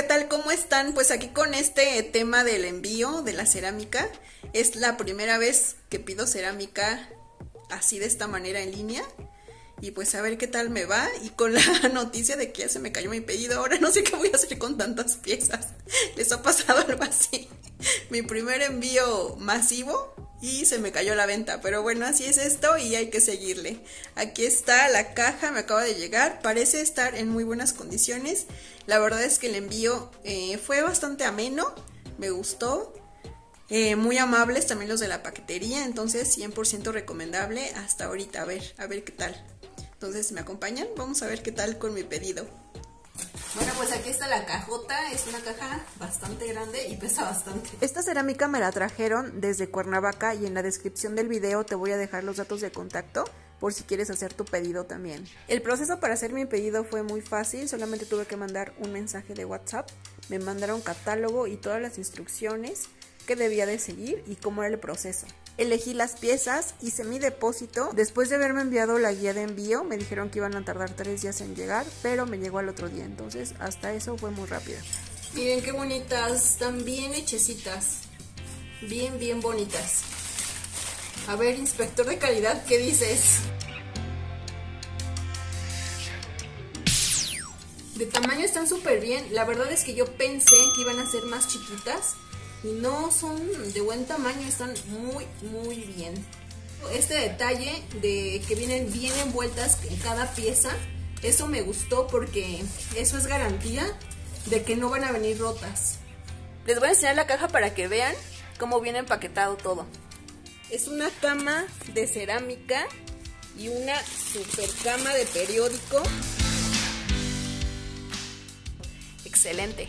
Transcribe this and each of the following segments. ¿qué tal? ¿Cómo están? Pues aquí con este tema del envío de la cerámica. Es la primera vez que pido cerámica así de esta manera en línea. Y pues a ver qué tal me va. Y con la noticia de que ya se me cayó mi pedido, ahora no sé qué voy a hacer con tantas piezas. ¿Les ha pasado algo así? Mi primer envío masivo y se me cayó la venta. Pero bueno, así es esto y hay que seguirle. Aquí está la caja, me acaba de llegar. Parece estar en muy buenas condiciones. La verdad es que el envío fue bastante ameno. Me gustó. Muy amables también los de la paquetería. Entonces 100% recomendable hasta ahorita. A ver qué tal. Entonces, ¿me acompañan? Vamos a ver qué tal con mi pedido. Bueno, pues aquí está la cajota. Es una caja bastante grande y pesa bastante. Esta cerámica me la trajeron desde Cuernavaca y en la descripción del video te voy a dejar los datos de contacto por si quieres hacer tu pedido también. El proceso para hacer mi pedido fue muy fácil. Solamente tuve que mandar un mensaje de WhatsApp. Me mandaron catálogo y todas las instrucciones que debía de seguir y cómo era el proceso. Elegí las piezas, hice mi depósito. Después de haberme enviado la guía de envío, me dijeron que iban a tardar 3 días en llegar, pero me llegó al otro día, entonces hasta eso fue muy rápido. Miren qué bonitas, están bien hechecitas, bien bonitas. A ver, inspector de calidad, ¿qué dices? De tamaño están súper bien, la verdad es que yo pensé que iban a ser más chiquitas, y no, son de buen tamaño, están muy bien. Este detalle de que vienen bien envueltas en cada pieza, eso me gustó porque eso es garantía de que no van a venir rotas. Les voy a enseñar la caja para que vean cómo viene empaquetado todo. Es una cama de cerámica y una super cama de periódico. Excelente.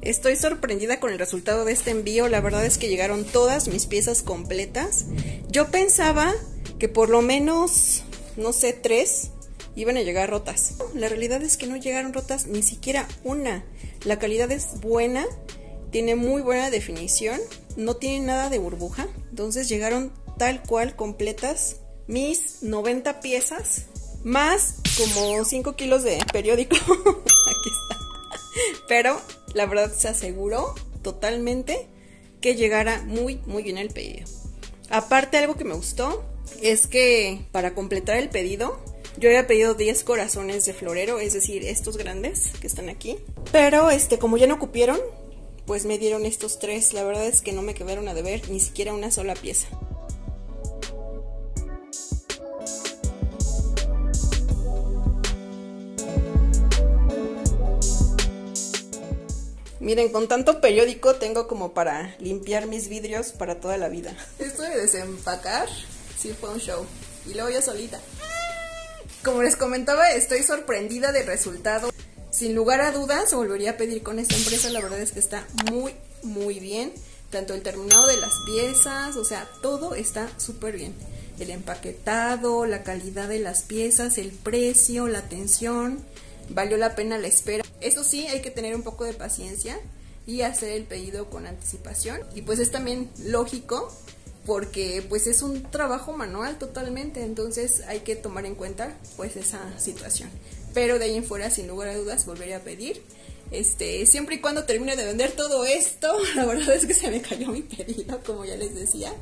Estoy sorprendida con el resultado de este envío. La verdad es que llegaron todas mis piezas completas. Yo pensaba que por lo menos, no sé, 3 iban a llegar rotas. La realidad es que no llegaron rotas ni siquiera una. La calidad es buena, tiene muy buena definición, no tiene nada de burbuja. Entonces llegaron tal cual completas mis 90 piezas, más como 5 kilos de periódico. Aquí está. Pero la verdad se aseguró totalmente que llegara muy bien el pedido. Aparte, algo que me gustó es que para completar el pedido yo había pedido 10 corazones de florero, es decir, estos grandes que están aquí. Pero como ya no cupieron, pues me dieron estos 3. La verdad es que no me quedaron a deber ni siquiera una sola pieza. Miren, con tanto periódico tengo como para limpiar mis vidrios para toda la vida. Esto de desempacar sí fue un show. Y luego yo solita. Como les comentaba, estoy sorprendida del resultado. Sin lugar a dudas, volvería a pedir con esta empresa. La verdad es que está muy bien. Tanto el terminado de las piezas, o sea, todo está súper bien. El empaquetado, la calidad de las piezas, el precio, la atención. Valió la pena la espera. Eso sí, hay que tener un poco de paciencia y hacer el pedido con anticipación. Y pues es también lógico porque pues es un trabajo manual totalmente, entonces hay que tomar en cuenta pues esa situación. Pero de ahí en fuera, sin lugar a dudas, volveré a pedir. Siempre y cuando termine de vender todo esto. La verdad es que se me cayó mi pedido, como ya les decía.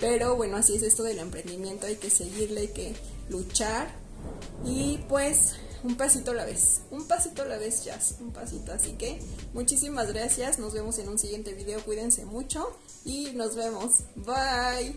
Pero bueno, así es esto del emprendimiento, hay que seguirle, hay que luchar y pues... un pasito a la vez, Jazz, un pasito. Así que muchísimas gracias, nos vemos en un siguiente video, cuídense mucho y nos vemos, bye.